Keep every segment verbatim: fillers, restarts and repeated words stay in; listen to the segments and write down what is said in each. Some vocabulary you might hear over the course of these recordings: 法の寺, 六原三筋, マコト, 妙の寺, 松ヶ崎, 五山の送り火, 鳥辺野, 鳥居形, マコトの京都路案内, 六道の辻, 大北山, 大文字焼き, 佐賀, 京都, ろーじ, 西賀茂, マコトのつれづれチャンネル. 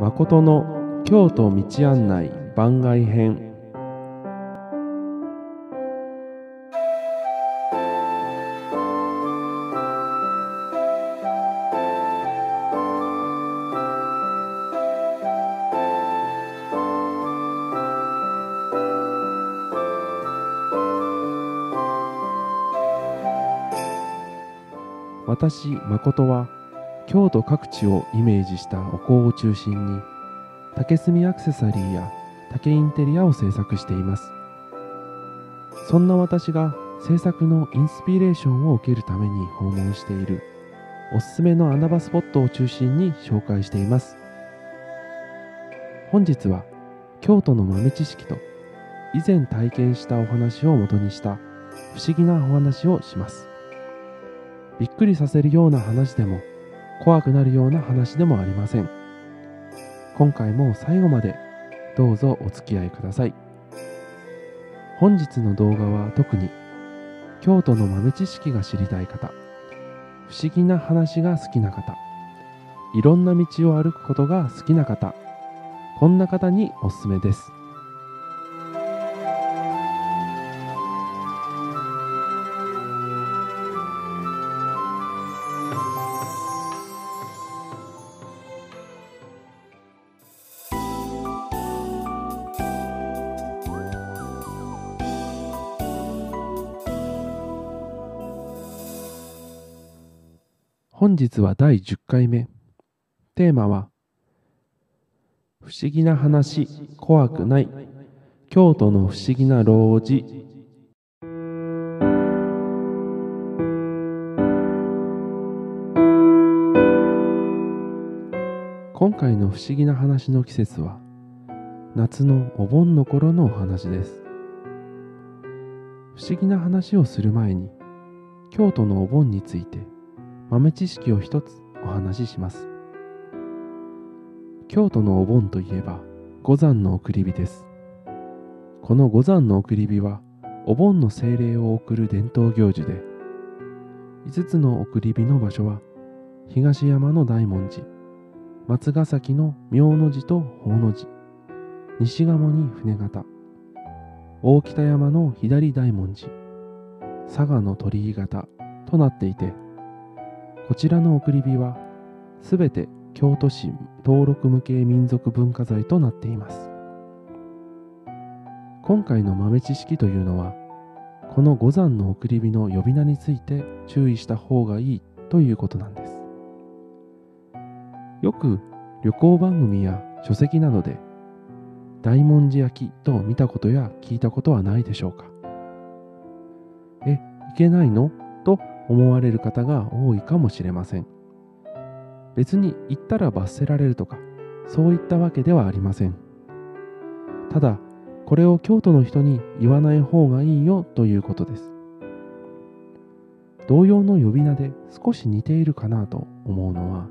マコトの京都道案内番外編。私マコトは京都各地をイメージしたお香を中心に竹炭アクセサリーや竹インテリアを制作しています。そんな私が制作のインスピレーションを受けるために訪問しているおすすめの穴場スポットを中心に紹介しています。本日は京都の豆知識と以前体験したお話を元にした不思議なお話をします。びっくりさせるような話でも怖くなるような話でもありません。今回も最後までどうぞお付き合いください。本日の動画は特に京都の豆知識が知りたい方、不思議な話が好きな方、いろんな道を歩くことが好きな方、こんな方におすすめです。本日はだいじゅっかいめ。テーマは「不思議な話怖くない京都の不思議な老人」。今回の不思議な話の季節は夏のお盆の頃のお話です。不思議な話をする前に京都のお盆について豆知識を一つお話しします。京都のお盆といえば五山の送り火です。この五山の送り火はお盆の精霊を送る伝統行事で、いつつの送り火の場所は東山の大文字、松ヶ崎の妙の寺と法の寺、西賀茂に船形、大北山の左大文字、佐賀の鳥居形となっていて、こちらの送り火はすべて京都市登録無形民俗文化財となっています。今回の豆知識というのは、この五山の送り火の呼び名について注意した方がいいということなんです。よく旅行番組や書籍などで大文字焼きと見たことや聞いたことはないでしょうか。え、いけないのと思われる方が多いかもしれません。別に行ったら罰せられるとか、そういったわけではありません。ただこれを京都の人に言わない方がいいよということです。同様の呼び名で少し似ているかなと思うのは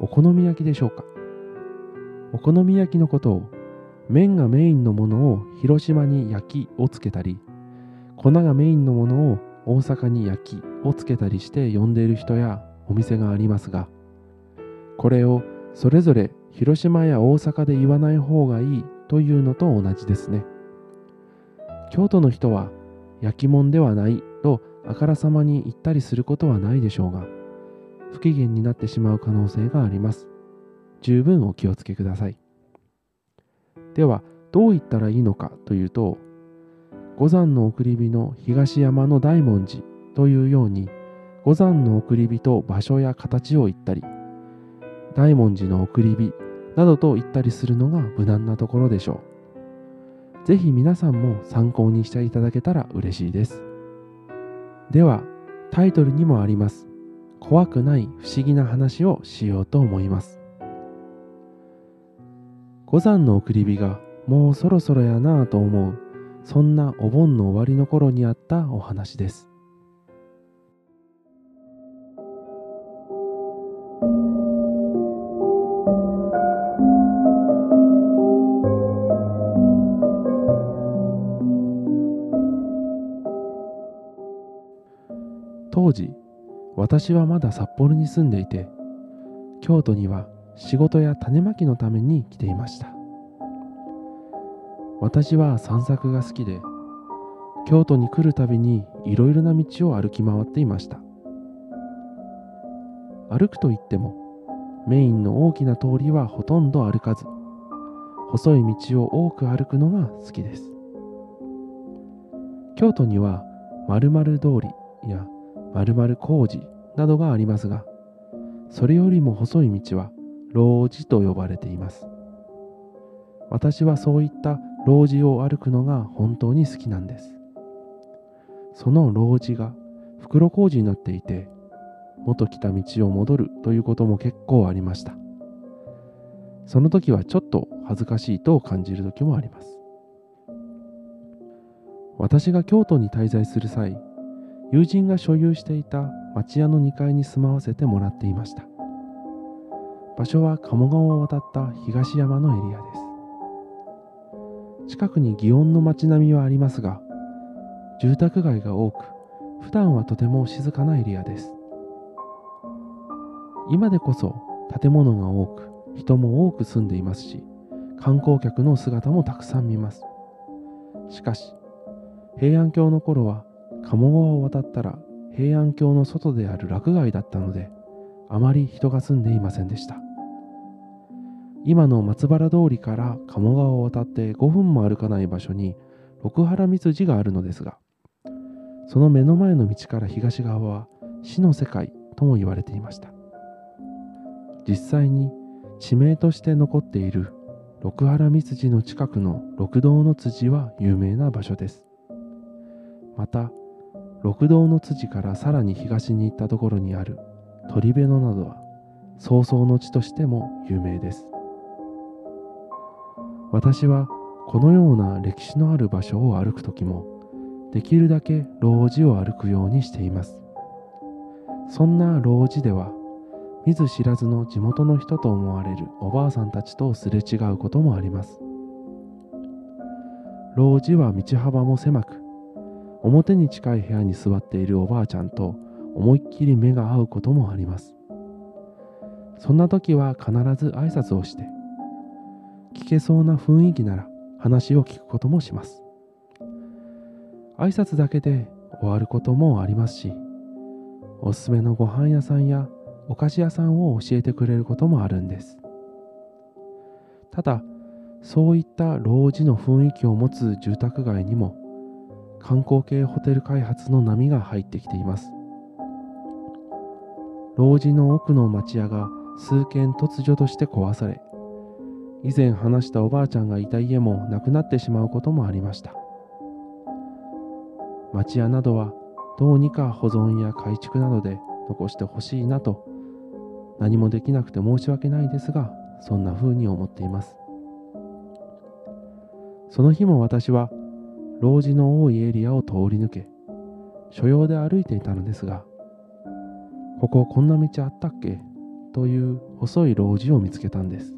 お好み焼きでしょうか。お好み焼きのことを麺がメインのものを広島に焼きをつけたり、粉がメインのものを大阪に焼きをつけたりして呼んでいる人やお店がありますが、これをそれぞれ広島や大阪で言わない方がいいというのと同じですね。京都の人は焼き物ではないとあからさまに言ったりすることはないでしょうが、不機嫌になってしまう可能性があります。十分お気をつけください。ではどう言ったらいいのかというと、五山の送り火の東山の大文字というように、五山の送り火と場所や形を言ったり、大文字の送り火などと言ったりするのが無難なところでしょう。ぜひ皆さんも参考にしていただけたら嬉しいです。ではタイトルにもあります、怖くない不思議な話をしようと思います。五山の送り火がもうそろそろやなぁと思う、そんなお盆の終わりの頃にあったお話です。当時私はまだ札幌に住んでいて、京都には仕事や種まきのために来ていました。私は散策が好きで、京都に来るたびにいろいろな道を歩き回っていました。歩くといっても、メインの大きな通りはほとんど歩かず、細い道を多く歩くのが好きです。京都には〇〇通りや〇〇小路などがありますが、それよりも細い道は老路と呼ばれています。私はそういった老路を歩くのが本当に好きなんです。その老路が袋小路になっていて、元来た道を戻るということも結構ありました。その時はちょっと恥ずかしいと感じる時もあります。私が京都に滞在する際、友人が所有していた町屋のにかいに住まわせてもらっていました。場所は鴨川を渡った東山のエリアです。近くに祇園の町並みはありますが、住宅街が多く、普段はとても静かなエリアです。今でこそ建物が多く、人も多く住んでいますし、観光客の姿もたくさん見ます。しかし、平安京の頃は鴨川を渡ったら平安京の外である洛外だったので、あまり人が住んでいませんでした。今の松原通りから鴨川を渡ってごふんも歩かない場所に六原三筋があるのですが、その目の前の道から東側は死の世界とも言われていました。実際に地名として残っている六原三筋の近くの六道の辻は有名な場所です。また、六道の辻からさらに東に行ったところにある鳥辺野などは葬送の地としても有名です。私はこのような歴史のある場所を歩くときも、できるだけ老路を歩くようにしています。そんな老路では、見ず知らずの地元の人と思われるおばあさんたちとすれ違うこともあります。老路は道幅も狭く、表に近い部屋に座っているおばあちゃんと思いっきり目が合うこともあります。そんな時は必ず挨拶をして、聞けそうな雰囲気なら話を聞くこともします。挨拶だけで終わることもありますし、おすすめのご飯屋さんやお菓子屋さんを教えてくれることもあるんです。ただ、そういった老路の雰囲気を持つ住宅街にも、観光系ホテル開発の波が入ってきています。老路の奥の町屋が数軒突如として壊され、以前話したおばあちゃんがいた家もなくなってしまうこともありました。町屋などはどうにか保存や改築などで残してほしいなと、何もできなくて申し訳ないですが、そんな風に思っています。その日も私は老路の多いエリアを通り抜け、所用で歩いていたのですが、こここんな道あったっけという細い老路を見つけたんです。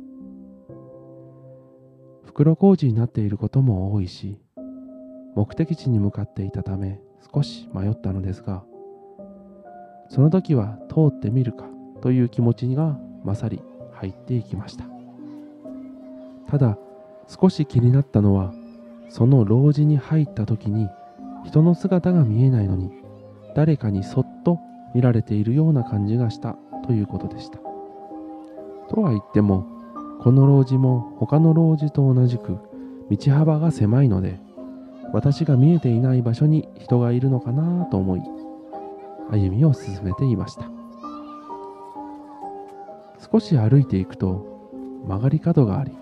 袋小路になっていることも多いし、目的地に向かっていたため少し迷ったのですが、その時は通ってみるかという気持ちが勝り入っていきました。ただ、少し気になったのは、その老路に入った時に人の姿が見えないのに、誰かにそっと見られているような感じがしたということでした。とは言っても、この老路も他の老路と同じく道幅が狭いので、私が見えていない場所に人がいるのかなと思い、歩みを進めていました。少し歩いていくと曲がり角があり、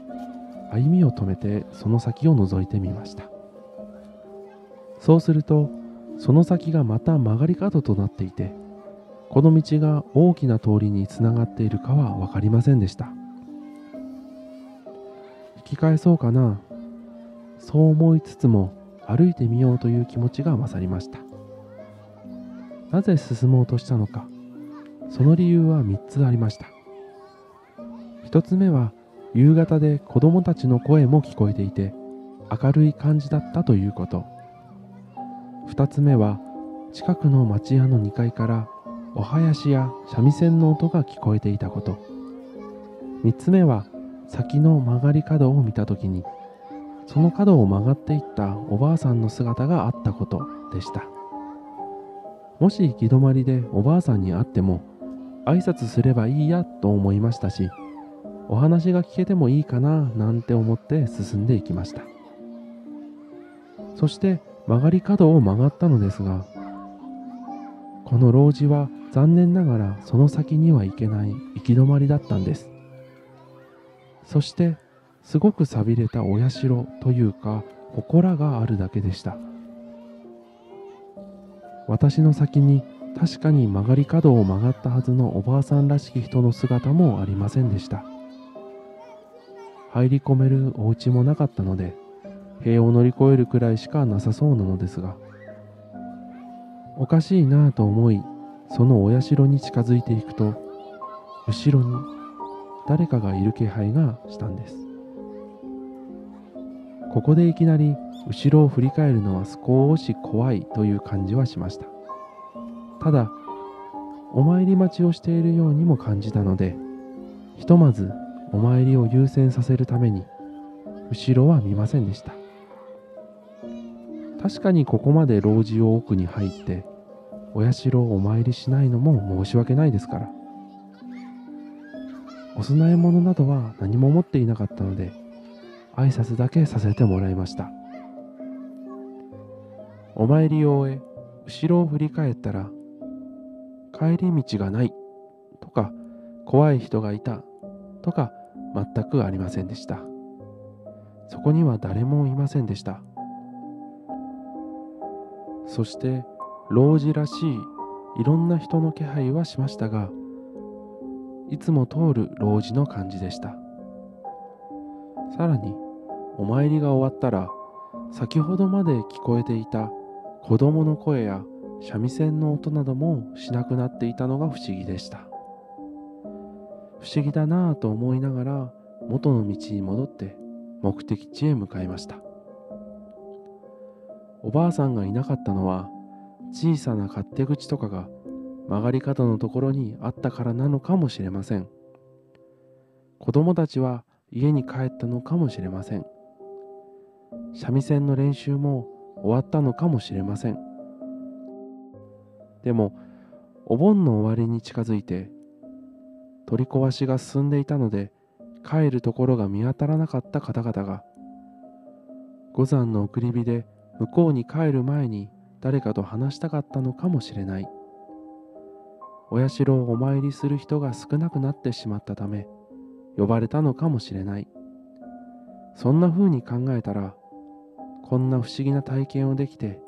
歩みを止めてその先を覗いてみました。そうすると、その先がまた曲がり角となっていて、この道が大きな通りにつながっているかは分かりませんでした。引き返そうかな、そう思いつつも歩いてみようという気持ちが勝りました。なぜ進もうとしたのか、その理由はみっつありました。ひとつめは、夕方で子供たちの声も聞こえていて、明るい感じだったということ。ふたつめは、近くの町屋のにかいからお囃子や三味線の音が聞こえていたこと。みっつめは、先の曲がり角を見た時にその角を曲がっていったおばあさんの姿があったことでした。もし行き止まりでおばあさんに会っても挨拶すればいいやと思いましたし、お話が聞けてもいいかななんて思って進んでいきました。そして曲がり角を曲がったのですが、この路地は残念ながらその先には行けない行き止まりだったんです。そしてすごく寂れたお社というか祠があるだけでした。私の先に確かに曲がり角を曲がったはずのおばあさんらしき人の姿もありませんでした。入り込めるお家もなかったので、塀を乗り越えるくらいしかなさそうなのですが、おかしいなぁと思い、そのお社に近づいていくと、後ろに誰かがいる気配がしたんです。ここでいきなり後ろを振り返るのは少し怖いという感じはしました。ただ、お参り待ちをしているようにも感じたので、ひとまずお参りを優先させるために、後ろは見ませんでした。確かにここまで路地を奥に入って、お社をお参りしないのも申し訳ないですから。お供え物などは何も持っていなかったので、挨拶だけさせてもらいました。お参りを終え、後ろを振り返ったら、帰り道がないとか、怖い人がいたとか、全くありませんでした。そこには誰もいませんでした。そして、老人らしいいろんな人の気配はしましたが、いつも通る老人の感じでした。さらに、お参りが終わったら、先ほどまで聞こえていた子供の声や三味線の音などもしなくなっていたのが不思議でした。不思議だなぁと思いながら元の道に戻って目的地へ向かいました。おばあさんがいなかったのは、小さな勝手口とかが曲がり角のところにあったからなのかもしれません。子供たちは家に帰ったのかもしれません。三味線の練習も終わったのかもしれません。でも、お盆の終わりに近づいて、取り壊しが進んでいたので、帰るところが見当たらなかった方々が、五山の送り火で向こうに帰る前に誰かと話したかったのかもしれない。お社をお参りする人が少なくなってしまったため、呼ばれたのかもしれない。そんな風に考えたら、こんな不思議な体験をできて、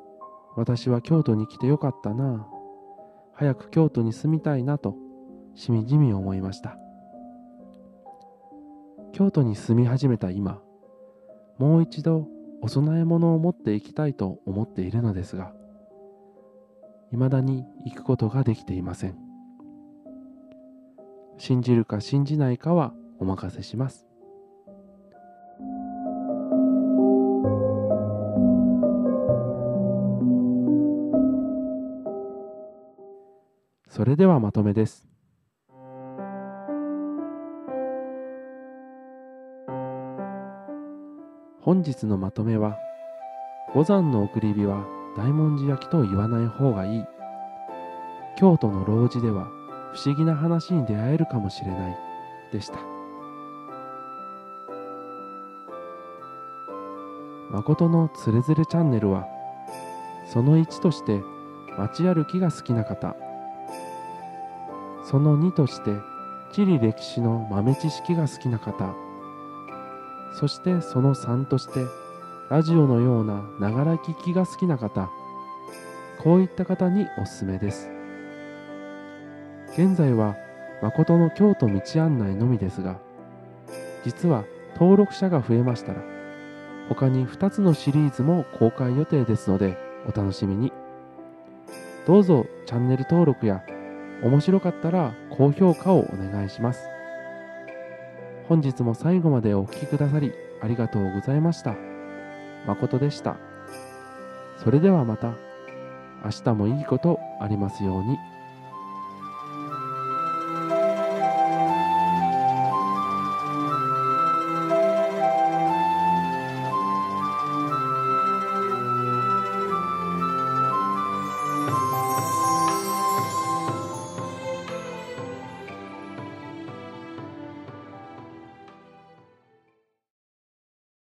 私は京都に来てよかったなあ。早く京都に住みたいなと、しみじみ思いました。京都に住み始めた今、もう一度お供え物を持っていきたいと思っているのですが、未だに行くことができていません。信じるか信じないかはお任せします。それではまとめです。本日のまとめは、五山の送り火は大文字焼きと言わない方がいい。京都の路地では不思議な話に出会えるかもしれないでした。マコトのつれづれチャンネルは、そのいちとして街歩きが好きな方、そのにとして地理歴史の豆知識が好きな方、そしてそのさんとしてラジオのようなながら聞きが好きな方、こういった方におすすめです。現在はマコトの京都道案内のみですが、実は登録者が増えましたら、他にふたつのシリーズも公開予定ですのでお楽しみに。どうぞチャンネル登録や面白かったら高評価をお願いします。本日も最後までお聴きくださりありがとうございました。まことでした。それではまた、明日もいいことありますように。